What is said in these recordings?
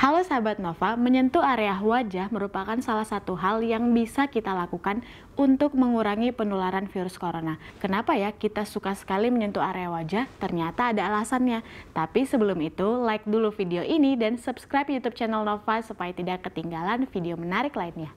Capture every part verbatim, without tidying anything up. Halo sahabat Nova, menyentuh area wajah merupakan salah satu hal yang bisa kita lakukan untuk mengurangi penularan virus corona. Kenapa ya kita suka sekali menyentuh area wajah? Ternyata ada alasannya. Tapi sebelum itu, like dulu video ini dan subscribe YouTube channel Nova supaya tidak ketinggalan video menarik lainnya.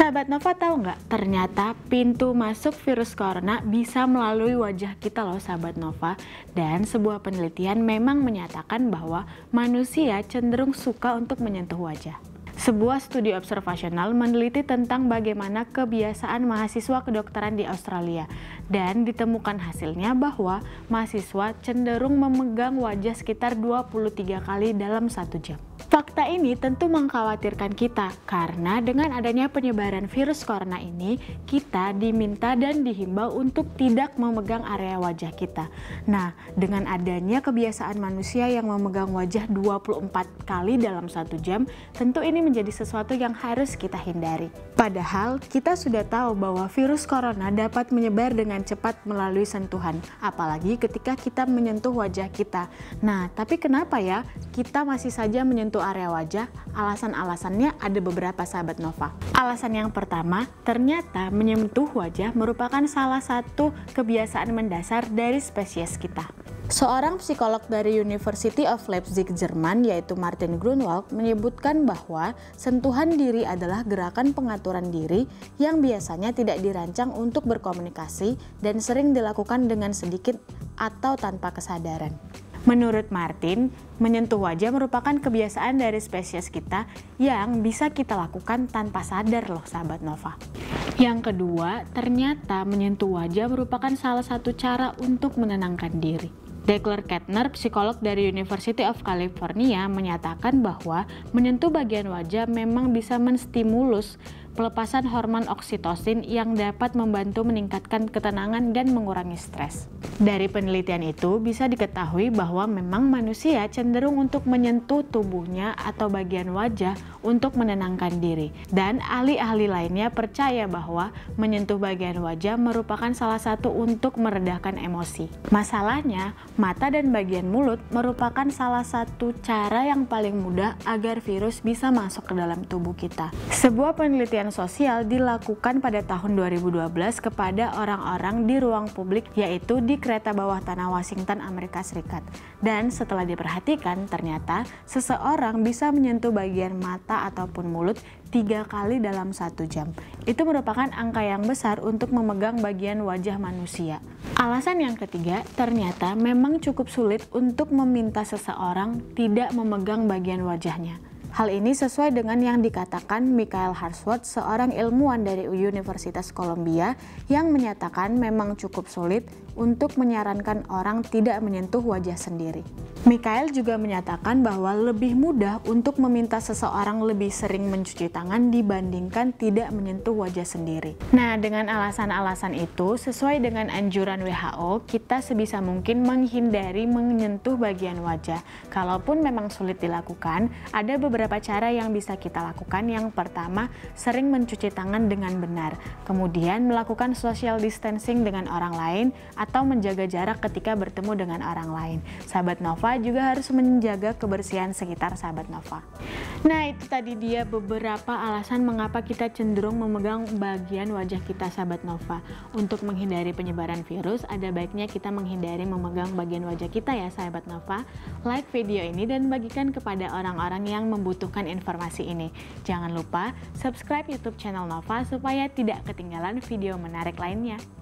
Sahabat Nova, tahu nggak? Ternyata pintu masuk virus corona bisa melalui wajah kita loh sahabat Nova. Dan sebuah penelitian memang menyatakan bahwa manusia cenderung suka untuk menyentuh wajah. Sebuah studi observasional meneliti tentang bagaimana kebiasaan mahasiswa kedokteran di Australia, dan ditemukan hasilnya bahwa mahasiswa cenderung memegang wajah sekitar dua puluh tiga kali dalam satu jam. Fakta ini tentu mengkhawatirkan kita karena dengan adanya penyebaran virus corona ini, kita diminta dan dihimbau untuk tidak memegang area wajah kita. Nah, dengan adanya kebiasaan manusia yang memegang wajah dua puluh empat kali dalam satu jam, tentu ini menjadi sesuatu yang harus kita hindari. Padahal kita sudah tahu bahwa virus corona dapat menyebar dengan cepat melalui sentuhan, apalagi ketika kita menyentuh wajah kita. Nah, tapi kenapa ya kita masih saja menyentuh area wajah? Alasan-alasannya ada beberapa sahabat Nova. Alasan yang pertama, ternyata menyentuh wajah merupakan salah satu kebiasaan mendasar dari spesies kita. Seorang psikolog dari University of Leipzig, Jerman, yaitu Martin Grunwald, menyebutkan bahwa sentuhan diri adalah gerakan pengaturan diri yang biasanya tidak dirancang untuk berkomunikasi dan sering dilakukan dengan sedikit atau tanpa kesadaran. Menurut Martin, menyentuh wajah merupakan kebiasaan dari spesies kita yang bisa kita lakukan tanpa sadar loh sahabat Nova. Yang kedua, ternyata menyentuh wajah merupakan salah satu cara untuk menenangkan diri. Claire Katner, psikolog dari University of California, menyatakan bahwa menyentuh bagian wajah memang bisa menstimulus pelepasan hormon oksitosin yang dapat membantu meningkatkan ketenangan dan mengurangi stres. Dari penelitian itu bisa diketahui bahwa memang manusia cenderung untuk menyentuh tubuhnya atau bagian wajah untuk menenangkan diri. Dan ahli-ahli lainnya percaya bahwa menyentuh bagian wajah merupakan salah satu untuk meredakan emosi. Masalahnya, mata dan bagian mulut merupakan salah satu cara yang paling mudah agar virus bisa masuk ke dalam tubuh kita. Sebuah penelitian sosial dilakukan pada tahun dua ribu dua belas kepada orang-orang di ruang publik, yaitu di kereta bawah tanah Washington, Amerika Serikat. Dan setelah diperhatikan, ternyata seseorang bisa menyentuh bagian mata ataupun mulut tiga kali dalam satu jam. Itu merupakan angka yang besar untuk memegang bagian wajah manusia. Alasan yang ketiga, ternyata memang cukup sulit untuk meminta seseorang tidak memegang bagian wajahnya. Hal ini sesuai dengan yang dikatakan Michael Harsworth, seorang ilmuwan dari Universitas Columbia, yang menyatakan memang cukup sulit untuk menyarankan orang tidak menyentuh wajah sendiri. Michael juga menyatakan bahwa lebih mudah untuk meminta seseorang lebih sering mencuci tangan dibandingkan tidak menyentuh wajah sendiri. Nah, dengan alasan-alasan itu, sesuai dengan anjuran W H O, kita sebisa mungkin menghindari menyentuh bagian wajah. Kalaupun memang sulit dilakukan, ada beberapa Beberapa cara yang bisa kita lakukan. Yang pertama, sering mencuci tangan dengan benar, kemudian melakukan social distancing dengan orang lain atau menjaga jarak ketika bertemu dengan orang lain. Sahabat Nova juga harus menjaga kebersihan sekitar sahabat Nova. Nah, itu tadi dia beberapa alasan mengapa kita cenderung memegang bagian wajah kita sahabat Nova. Untuk menghindari penyebaran virus, ada baiknya kita menghindari memegang bagian wajah kita ya sahabat Nova. Like video ini dan bagikan kepada orang-orang yang membutuhkan butuhkan informasi ini. Jangan lupa subscribe YouTube channel Nova supaya tidak ketinggalan video menarik lainnya.